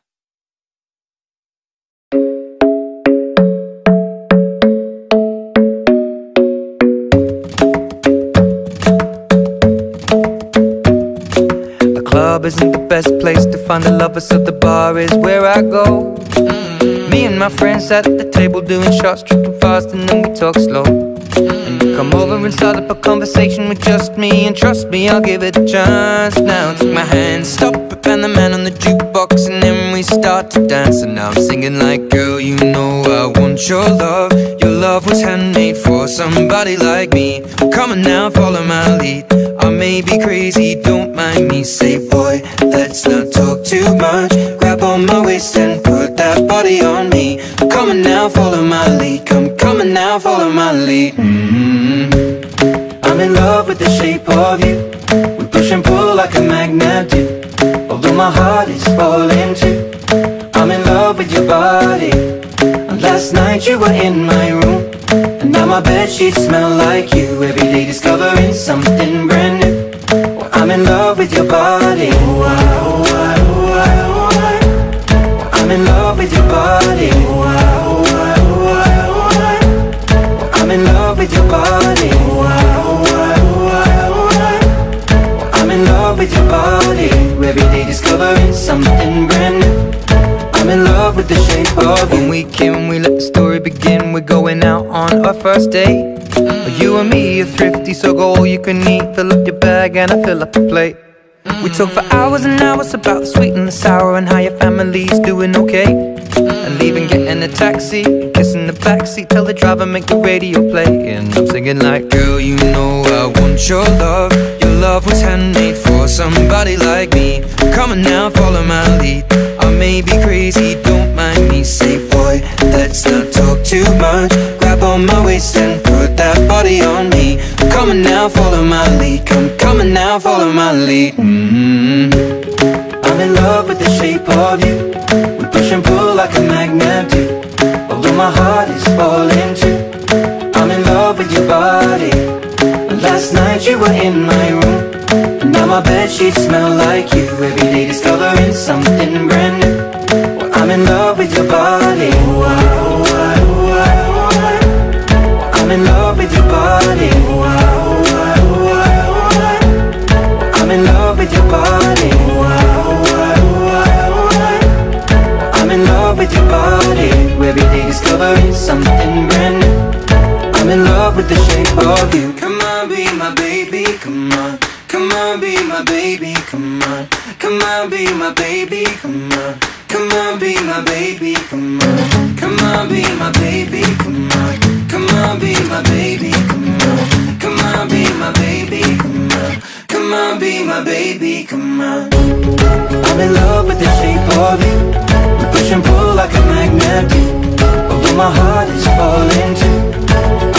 Isn't the best place to find a lover, so the bar is where I go. Mm-hmm. Me and my friends sat at the table doing shots, tripping fast, and then we talk slow. Mm-hmm. And you come over and start up a conversation with just me, and trust me, I'll give it a chance. Now take my hand, stop it, and the man on the jukebox, and then we start to dance. And now I'm singing like, girl, you know I want your love. Your love was handmade for somebody like me. Come on now, follow my lead. I may be crazy, don't mind me. Say, boy, let's not talk too much. Grab on my waist and put that body on me. I'm coming now, follow my lead. Come coming now, follow my lead. Mm-hmm. I'm in love with the shape of you. We push and pull like a magnet do. Although my heart is falling too, I'm in love with your body. And last night you were in my room, and now my bedsheets smell like you. Every day discovering something brand new. I'm in love with your body. Oh, I, oh, I, oh, I, oh, I. I'm in love with your body. Oh, I, oh, I, oh, I, oh, I. I'm in love with your body. Oh, I, oh, I, oh, I, oh, I. I'm in love with your body. Every day discovering something brand new. I'm in love with the shape of you. When we came, we let the story begin. We're going out on our first date. Mm-hmm. You and me are thrifty, so go all you can eat. Fill up your bag and I fill up the plate. Mm-hmm. We talk for hours and hours about the sweet and the sour, and how your family's doing okay. Mm-hmm. And leaving, getting a taxi, kissing the backseat. Tell the driver, make the radio play. And I'm singing like, girl, you know I want your love. Your love was handmade for somebody like me. Come on now, follow my lead. I may be crazy, don't mind me. Say, boy, let's not talk too much. Grab on my waist and put that body on me. I'm coming now, follow my lead. Come coming now, follow my lead. Mm-hmm. I'm in love with the shape of you. We push and pull like a magnet do. Although my heart is falling too, I'm in love with your body. Last night you were in my room, and now my bedsheets smell like you. Every day discovering something brand new. Well, I'm in love with your body. Oh, I, oh, I, oh, I, oh, I. I'm in love with your body. Oh, I, oh, I, oh, I, oh, I. I'm in love with your body. Oh, I, oh, I, oh, I, oh, I. I'm in love with your body. Every day discovering something brand new. I'm in love with the shape of you. Come on, be my baby, come on. Come on, be my baby, come on. Come on, be my baby, come on. Come on, be my baby, come on. Come on, be my baby, come on. Come on, be my baby, come on. Come on, be my baby, come on. Come on, be my baby, come on. I'm in love with the shape of you. We push and pull like a magnet do. Although my heart is falling too,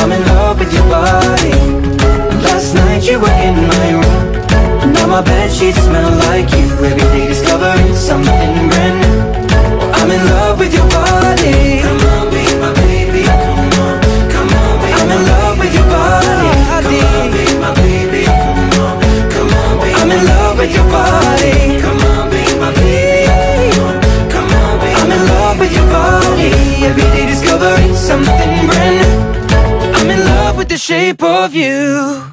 I'm in love with your body. Last night you were in my room, and now my bedsheets smell like you. Every day discovering something brand new. Well, I'm in love with your body. Come on, be my baby, come on. Come on, be I'm my in love baby. With your body. Come on, be my baby, come on. Come on, be I'm my in love baby. With your body. Come on, be my baby, come on. Come on, be I'm my in love baby. With your body. Every day discovering something brand new. I'm in love with the shape of you.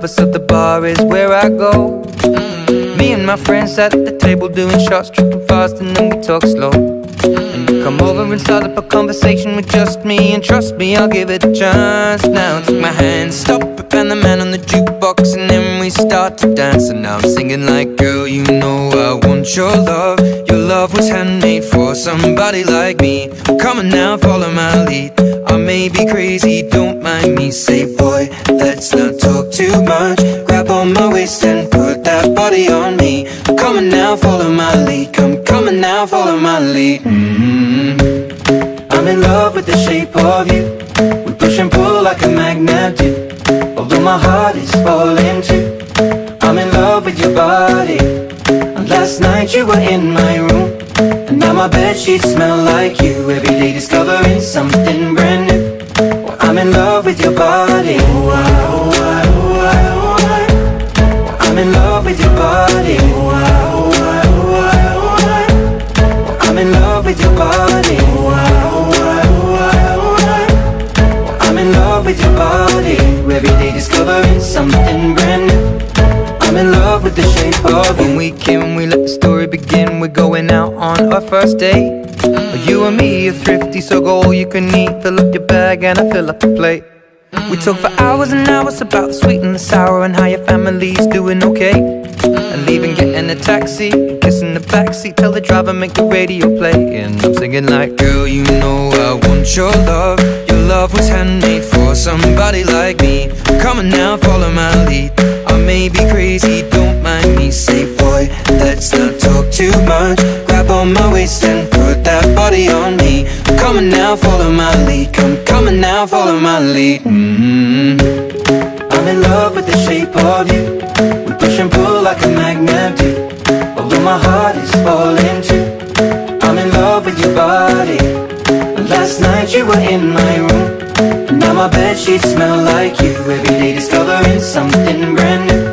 lovers, so the bar is where I go. Mm-hmm. Me and my friends at the table doing shots, tripping fast, and then we talk slow. Mm-hmm. And you come over and start up a conversation with just me, and trust me, I'll give it a chance. Now take my hand, stop it, and the man on the jukebox, and then we start to dance. And now I'm singing like, girl, you know I want your love. Your love was handmade for somebody like me. Come on now, follow my lead. I may be crazy, don't mind me. Say, boy, let's not talk too much. Grab on my waist and put that body on me. I'm coming now, follow my lead. Come, coming now, follow my lead. Mm-hmm. I'm in love with the shape of you. We push and pull like a magnet do. Although my heart is falling too, I'm in love with your body. And last night you were in my room, and now my bedsheets smell like you. Every day discovering something brand new. Well, I'm in love with your body. Oh, I, oh, I, oh, I, oh, I. Well, I'm in love with your body. Oh, I, oh, I, oh, I, oh, I. Well, I'm in love with your body. Oh, I, oh, I, oh, I, oh, I. Well, I'm in love with your body. Every day discovering something brand new. I'm in love with the shape of you. When we came, we let the story begin. We're going out on our first date. Mm. You and me are thrifty, so go all you can eat. Fill up your bag and I fill up the plate. Mm. We talk for hours and hours about the sweet and the sour, and how your family's doing okay. Mm. And leaving, getting a taxi, kissing the backseat. Tell the driver, make the radio play. And I'm singing like, girl, you know I want your love. Your love was handmade for somebody like me. Come on now, follow my lead. I may be crazy, don't mind me. Say, boy, let's not talk too much. Grab on my waist and put that body on me. I'm coming now, follow my lead. Come, coming now, follow my lead. Mm-hmm. I'm in love with the shape of you. We push and pull like a magnet do. Although my heart is falling too, I'm in love with your body. Last night you were in my room, and now my bedsheets smell like you. Every day discovering something brand new.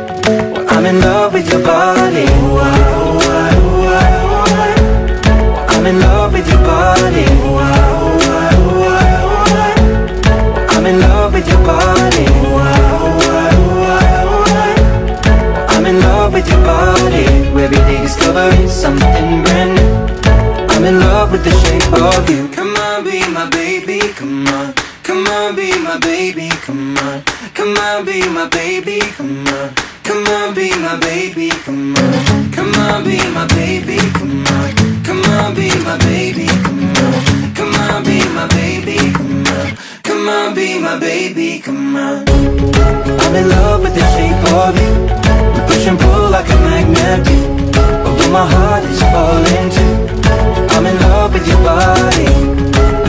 Well, I'm in love with your body. Oh, I, oh, I, oh, I, oh, I. Well, I'm in love with your body. Oh, I, oh, I, oh, I, oh, I. Well, I'm in love with your body. Oh, I, oh, I, oh, I, oh, I. Well, I'm in love with your body. Every day discovering something brand new. I'm in love with the shape of you. Come on, be my baby, come on. Come on, be my baby, come on. Come on, be my baby, come on. Come on, be my baby, come on. Come on, be my baby, come on. Come on, be my baby, come on. Come on, be my baby, come on. Come on, be my baby, come on. I'm in love with the shape of you. We push and pull like a magnet do. Although my heart is falling too, I'm in love with your body.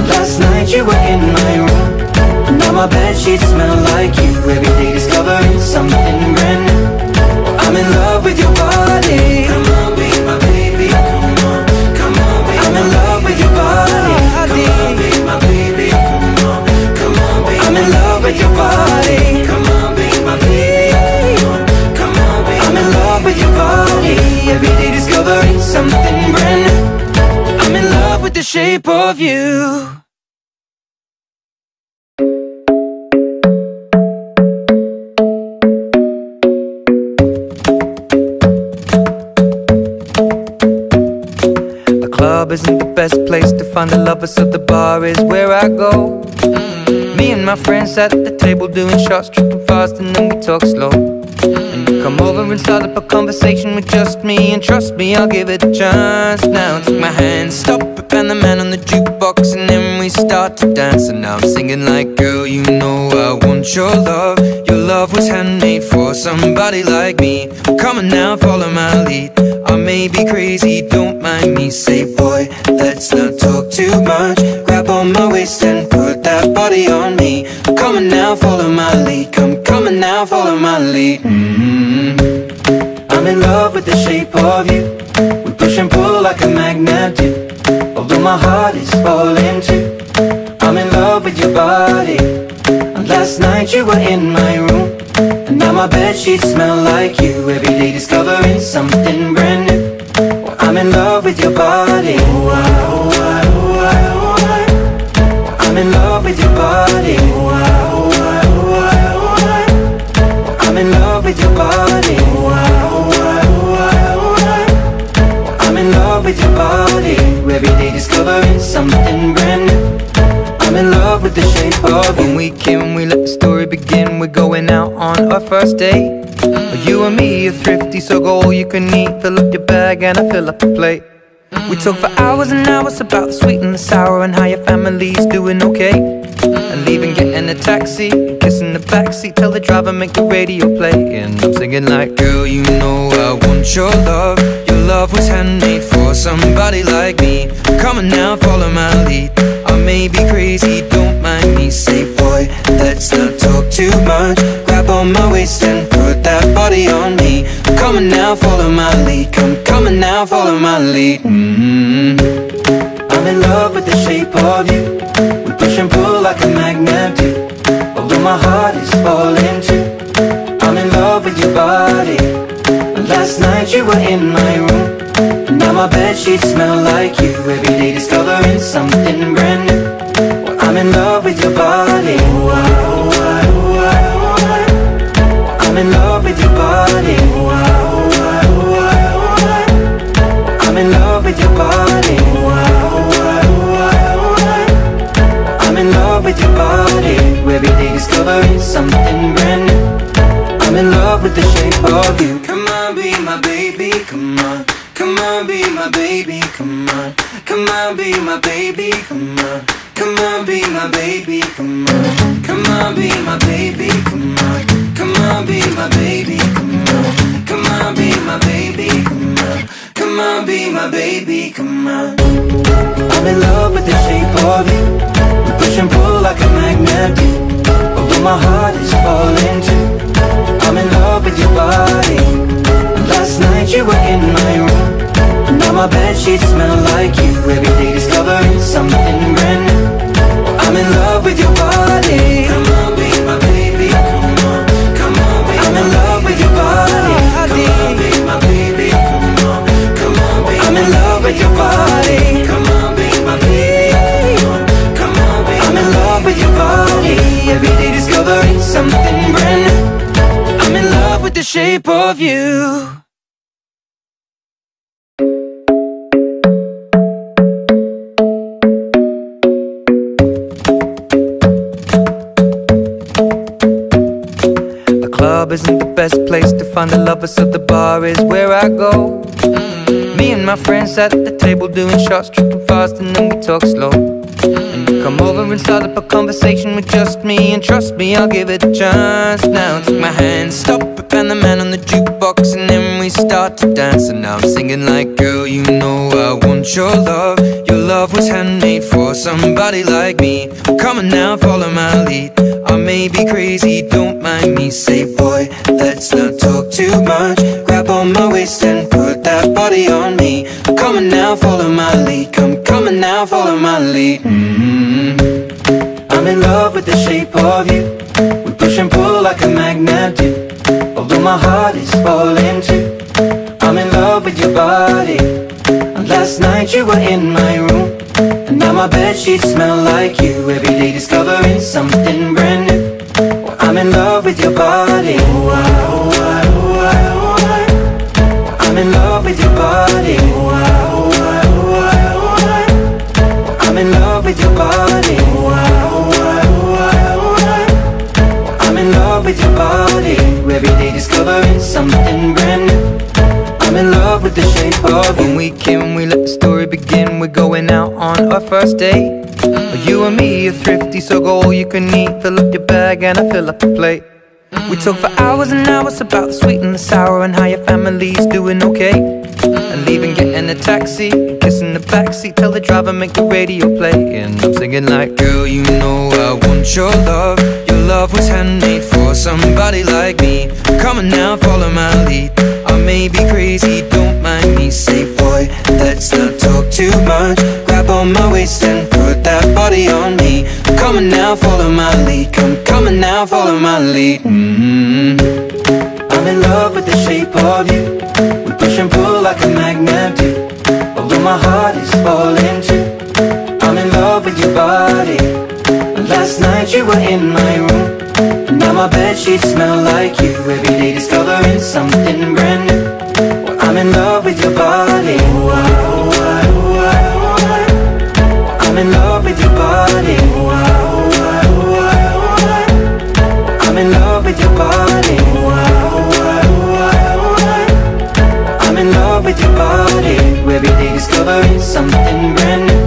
Last night you were in my room, now my bedsheets smell like you. Every day discovering something brand new. I'm in love with your body. Come on, be my baby, come on. Come on, be I'm my in love baby. With your body. Come on, be my baby, come on. Come on, be I'm my in love baby. With your body. Come on, be my baby, come on. Come on, be I'm my in baby. Love with your body. Every day discovering something brand new. I'm in love with the shape of you. The club isn't the best place to find a lover, so the bar is where I go. Mm. Me and my friends at the table doing shots, tripping fast, and then we talk slow. Come over and start up a conversation with just me, and trust me, I'll give it a chance. Now take my hand, stop it, and the man on the jukebox, and then we start to dance. And now I'm singing like, girl, you know I want your love. Your love was handmade for somebody like me. Come on now, follow my lead. I may be crazy, don't mind me. Say, boy, let's not talk too much. Grab on my waist and put that body on me. I'm coming now, follow my lead. Come, coming now, follow my lead. Mm-hmm. I'm in love with the shape of you. We push and pull like a magnet do. Although my heart is falling too, I'm in love with your body. And last night you were in my room, and now my bedsheets smell like you. Every day discovering something brand new. Well, I'm in love with your body. Oh, I, oh, I, oh, I, oh, I. Well, I'm in love with your body. Oh, I, oh, I, oh, I, oh, I. Well, I'm in love. with your body, every day discovering something brand new. I'm in love with the shape of you. When we can, we let the story begin. We're going out on our first date. You and me are thrifty, so go all you can eat. Fill up your bag and I fill up the plate. We talk for hours and hours about the sweet and the sour and how your family's doing okay. And leaving, getting a taxi, kissing the backseat, tell the driver make the radio play. And I'm singing like, girl, you know I want your love. Your love was handmade for somebody like me. Come on now, follow my lead. I may be crazy, don't mind me. Say, boy, let's not talk too much. Grab on my waist and put that body on me. I'm coming now, follow my lead. Come, coming now, follow my lead. Mm-hmm. I'm in love with the shape of you. We push and pull like a magnet do. Although my heart is falling too, I'm in love with your body. Last night you were in my room, and now my bedsheets smell like you. Every day discovering something brand new. Well, I'm in love with your body. Ooh, I, ooh, I, ooh, I, ooh, I. Well, I'm in love with your body. Ooh, I, ooh, I, ooh, I, ooh, I. Well, I'm in love with your body. Ooh, I, ooh, I, ooh, I, ooh, I. Well, I'm in love with your body. Every day discovering something brand new. I'm in love with the shape of you. Come on, be my baby, come on. Come on, be my baby, come on. Come on, be my baby, come on. Come on, be my baby, come on. Come on, be my baby, come on. Come on, be my baby, come on. Come on, be my baby, come on. Come on, be my baby, come on. I'm in love with the shape of you. We push and pull like a magnet do. Although my heart is falling too, I'm in love with your body. Last night you were in my room, now my bedsheets smell like you. Every day discovering something brand new. I'm in love with your body. Come on, be my baby, come on. Come on, be I'm my in love baby. With your body. Come on, be my baby, come on. Come on, be I'm my in love baby. With your body. Come on, be my baby, come on. Come on, be I'm my in love baby. With your body. Every day discovering something brand new. I'm in love with the shape of you. Isn't the best place to find a lover, so the bar is where I go. Mm-hmm. Me and my friends sat at the table doing shots, tripping fast, and then we talk slow. Mm-hmm. And you come over and start up a conversation with just me, and trust me, I'll give it a chance. Now take my hand, stop it, and the man on the jukebox, and then we start to dance. And now I'm singing like, girl, you know I want your love. Your love was handmade for somebody like me. Come on now, follow my lead. I may be crazy, don't mind me. Say, boy, let's not talk too much. Grab on my waist and put that body on me. I'm coming now, follow my lead. Come, coming now, follow my lead. Mm-hmm. I'm in love with the shape of you. We push and pull like a magnet do. Although my heart is falling too, I'm in love with your body. Last night you were in my room, and now my bedsheets smell like you. Every day discovering something brand new. Well, I'm in love with your body. Ooh, I, ooh, I, ooh, I, ooh, I. Well, I'm in love with your body. Ooh, I, ooh, I, ooh, I, ooh, I. Well, I'm in love with your body. Ooh, I, ooh, I, ooh, I, ooh, I. Well, I'm in love with your body. Every day discovering something brand new. I'm in love with the shape of you. When we can, we let the story begin. We're going out on our first date. Mm-hmm. You and me are thrifty, so go all you can eat. Fill up your bag and I fill up the plate. Mm-hmm. We talk for hours and hours about the sweet and the sour and how your family's doing okay. Mm-hmm. And leaving, getting a taxi, kissing the backseat, tell the driver make the radio play. And I'm singing like, girl, you know I want your love. Your love was handmade for somebody like me. Come on now, follow my lead. I may be crazy, don't mind me. Say, boy, let's not talk too much. Grab on my waist and put that body on me. I'm coming now, follow my lead. Come, coming now, follow my lead. Mm-hmm. I'm in love with the shape of you. We push and pull like a magnet do. Although my heart is falling too, I'm in love with your body. Last night you were in my room, and now my bedsheets smell like you. Every day discovering something brand new. Well, I'm in love with your body. Ooh, I, ooh, I. body. Every day discovering something brand new.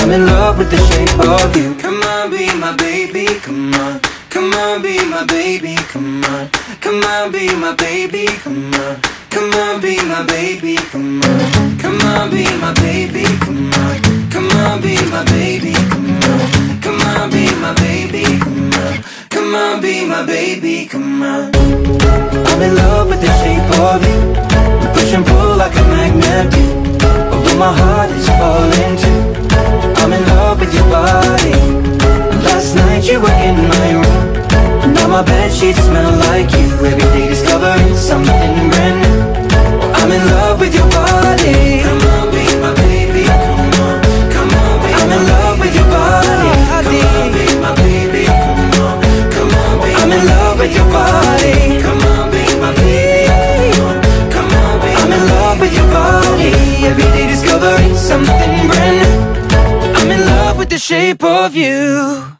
I'm in love with the shape of you. Come on, be my baby, come on. Come on, be my baby, come on. Come on, be my baby, come on. Come on, be my baby, come on. Come on, be my baby, come on. Come on, be my baby, come on. Come on, be my baby, come on. Come on, be my baby, come on. I'm in love with the shape of you. We push and pull like a magnet do. Although my heart is falling too. I'm in love with your body. Last night you were in my room. Now my bedsheets smell like you. Every day discovering something brand new. I'm in love with your body. Come on, be my baby. Come on, come on, be I'm my in love baby. With your body. Come on, be my baby. Come on, come on, be I'm my in love baby. With your body. Come on, be my baby. Come on, come on, be I'm my in love baby. With your body. Every day discovering something brand new. I'm in love with the shape of you.